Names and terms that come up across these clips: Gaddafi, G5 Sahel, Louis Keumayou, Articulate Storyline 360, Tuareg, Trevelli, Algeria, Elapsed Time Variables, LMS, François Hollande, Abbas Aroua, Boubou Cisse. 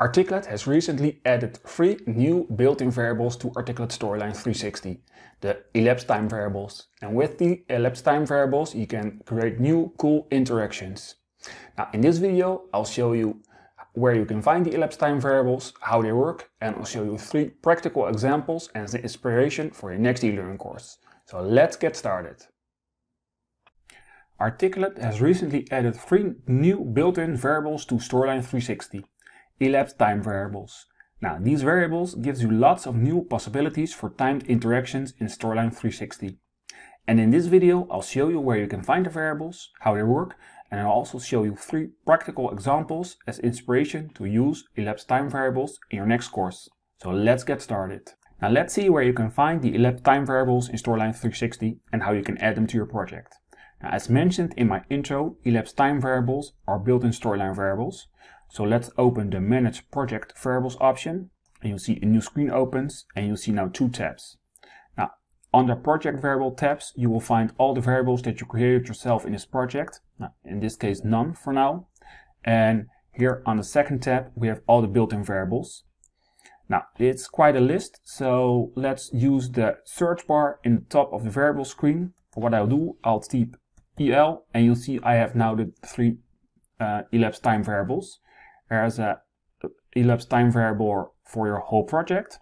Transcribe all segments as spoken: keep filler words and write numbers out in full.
Articulate has recently added three new built-in variables to Articulate Storyline three sixty, the elapsed time variables. And with the elapsed time variables, you can create new cool interactions. Now, in this video, I'll show you where you can find the elapsed time variables, how they work, and I'll show you three practical examples as the inspiration for your next e-learning course. So let's get started. Articulate has recently added three new built-in variables to Storyline three sixty. Elapsed time variables. Now, these variables gives you lots of new possibilities for timed interactions in Storyline three sixty. And in this video, I'll show you where you can find the variables, how they work, and I'll also show you three practical examples as inspiration to use elapsed time variables in your next course. So let's get started. Now let's see where you can find the elapsed time variables in Storyline three sixty and how you can add them to your project. Now, as mentioned in my intro, elapsed time variables are built-in Storyline variables. So let's open the Manage Project Variables option, and you'll see a new screen opens, and you'll see now two tabs. Now, on the Project Variable tabs, you will find all the variables that you created yourself in this project. Now, in this case, none for now. And here on the second tab, we have all the built-in variables. Now, it's quite a list, so let's use the search bar in the top of the variable screen. For what I'll do, I'll type E L, and you'll see I have now the three uh, elapsed time variables. There's a elapsed time variable for your whole project,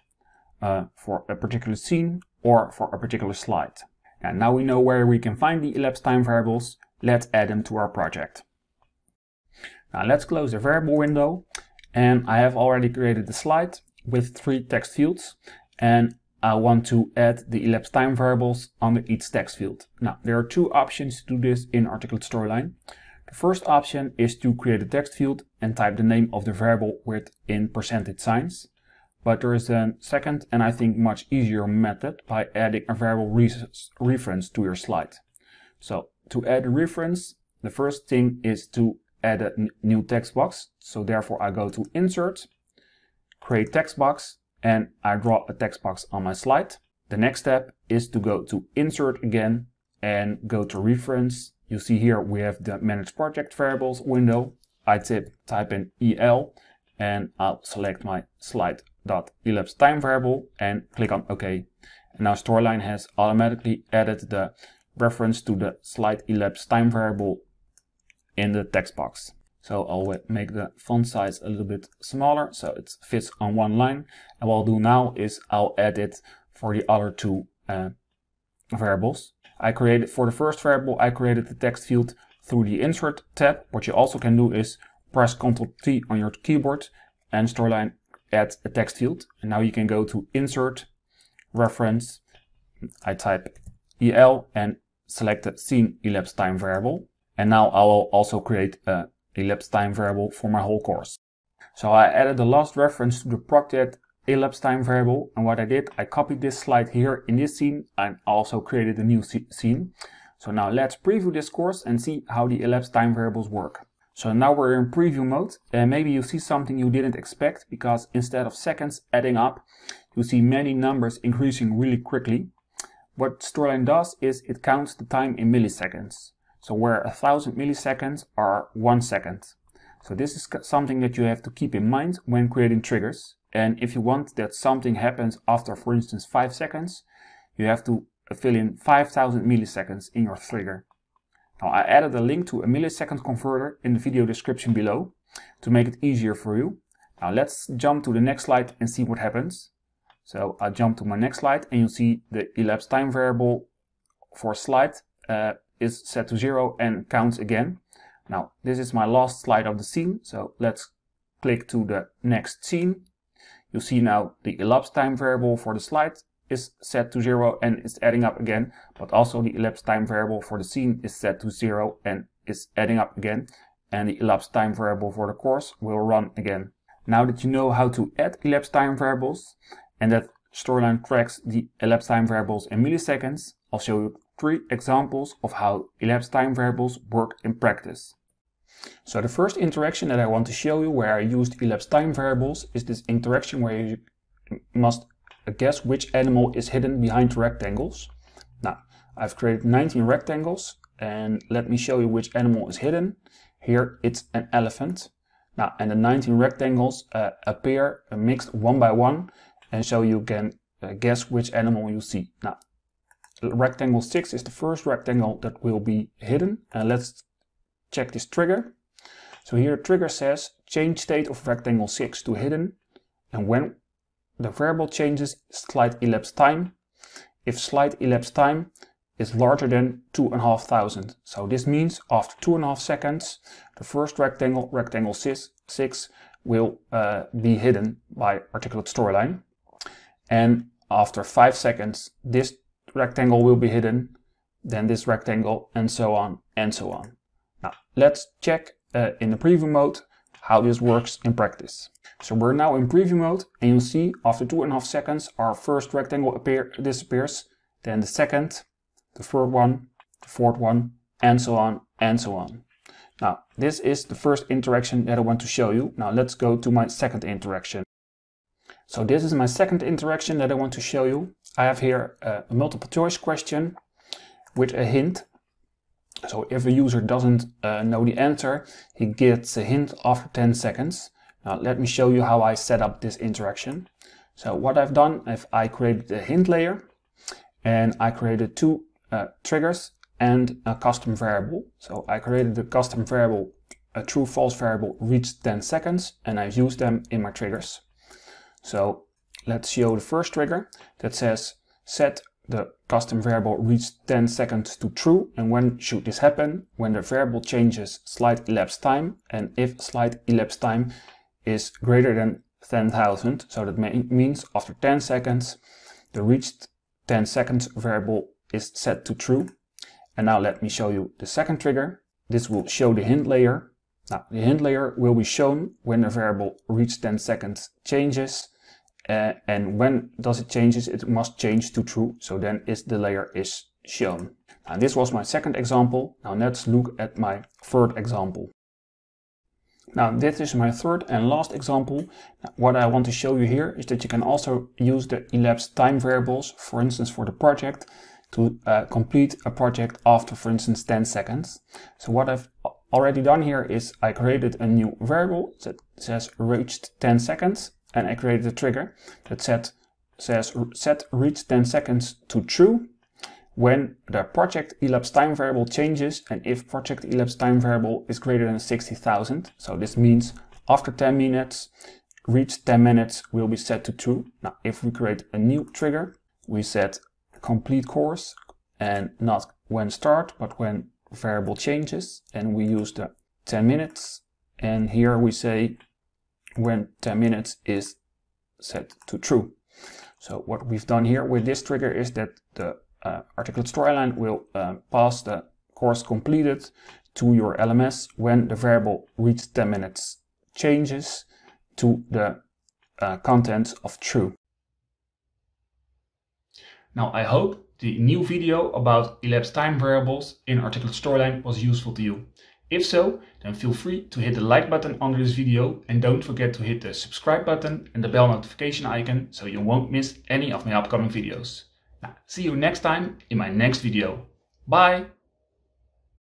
uh, for a particular scene, or for a particular slide. And now we know where we can find the elapsed time variables. Let's add them to our project. Now let's close the variable window. And I have already created the slide with three text fields. And I want to add the elapsed time variables under each text field. Now, there are two options to do this in Articulate Storyline. The first option is to create a text field and type the name of the variable within percentage signs. But there is a second and I think much easier method by adding a variable re reference to your slide. So to add a reference, the first thing is to add a new text box. So therefore I go to Insert, Create Text Box, and I draw a text box on my slide. The next step is to go to Insert again and go to Reference. You see here we have the Manage Project Variables window. I tip, type in E L and I'll select my slide.elapsed time variable and click on OK. And now Storyline has automatically added the reference to the slide elapsed time variable in the text box. So I'll make the font size a little bit smaller so it fits on one line. And what I'll do now is I'll add it for the other two uh, variables. I created for the first variable, I created the text field through the Insert tab. What you also can do is press control T on your keyboard and Storyline adds a text field. And now you can go to Insert, Reference. I type E L and select the scene elapsed time variable. And now I will also create an elapsed time variable for my whole course. So I added the last reference to the project elapsed time variable, and what I did, I copied this slide here in this scene and also created a new scene. So now let's preview this course and see how the elapsed time variables work. So now we're in preview mode, and maybe you see something you didn't expect, because instead of seconds adding up, you see many numbers increasing really quickly. What Storyline does is it counts the time in milliseconds. So where a thousand milliseconds are one second. So this is something that you have to keep in mind when creating triggers. And if you want that something happens after, for instance, five seconds, you have to fill in five thousand milliseconds in your trigger. Now, I added a link to a millisecond converter in the video description below to make it easier for you. Now, let's jump to the next slide and see what happens. So I'll jump to my next slide and you'll see the elapsed time variable for slide uh, is set to zero and counts again. Now, this is my last slide of the scene. So let's click to the next scene. You see now the elapsed time variable for the slide is set to zero and it's adding up again, but also the elapsed time variable for the scene is set to zero and is adding up again, and the elapsed time variable for the course will run again. Now that you know how to add elapsed time variables and that Storyline tracks the elapsed time variables in milliseconds, I'll show you three examples of how elapsed time variables work in practice. So the first interaction that I want to show you where I used elapsed time variables is this interaction where you must guess which animal is hidden behind rectangles. Now, I've created nineteen rectangles and let me show you which animal is hidden. Here it's an elephant. Now, and the nineteen rectangles uh, appear mixed one by one, and so you can uh, guess which animal you see. Now, rectangle six is the first rectangle that will be hidden, and let's check this trigger. So here trigger says change state of rectangle six to hidden, and when the variable changes slide elapsed time, if slide elapsed time is larger than two and a half thousand. So this means after two and a half seconds, the first rectangle, rectangle six, six will uh, be hidden by Articulate Storyline. And after five seconds, this rectangle will be hidden, then this rectangle, and so on and so on. Now let's check uh, in the preview mode how this works in practice. So we're now in preview mode, and you'll see after two and a half seconds, our first rectangle appear, disappears, then the second, the third one, the fourth one, and so on and so on. Now, this is the first interaction that I want to show you. Now, let's go to my second interaction. So this is my second interaction that I want to show you. I have here a multiple choice question with a hint. So if a user doesn't uh, know the answer, he gets a hint after ten seconds. Now, let me show you how I set up this interaction. So what I've done is I created a hint layer, and I created two Uh, triggers and a custom variable. So I created the custom variable, a true false variable reached ten seconds, and I've used them in my triggers. So let's show the first trigger that says set the custom variable reached ten seconds to true, and when should this happen? When the variable changes slide elapsed time, and if slide elapsed time is greater than ten thousand, so that means after ten seconds the reached ten seconds variable is set to true. And now let me show you the second trigger. This will show the hint layer. Now the hint layer will be shown when the variable reach ten seconds changes, uh, and when does it changes, it must change to true, so then is the layer is shown. Now this was my second example. Now let's look at my third example. Now this is my third and last example. Now, what I want to show you here is that you can also use the elapsed time variables, for instance for the project, to uh, complete a project after, for instance, ten seconds. So what I've already done here is I created a new variable that says reached ten seconds, and I created a trigger that set, says set reached ten seconds to true when the project elapsed time variable changes, and if project elapsed time variable is greater than sixty thousand. So this means after ten minutes, reached ten minutes will be set to true. Now, if we create a new trigger, we set complete course, and not when start but when variable changes, and we use the ten minutes, and here we say when ten minutes is set to true. So what we've done here with this trigger is that the uh, Articulate Storyline will uh, pass the course completed to your L M S when the variable reached ten minutes changes to the uh, contents of true. Now, I hope the new video about elapsed time variables in Articulate Storyline was useful to you. If so, then feel free to hit the like button under this video, and don't forget to hit the subscribe button and the bell notification icon so you won't miss any of my upcoming videos. Now, see you next time in my next video. Bye!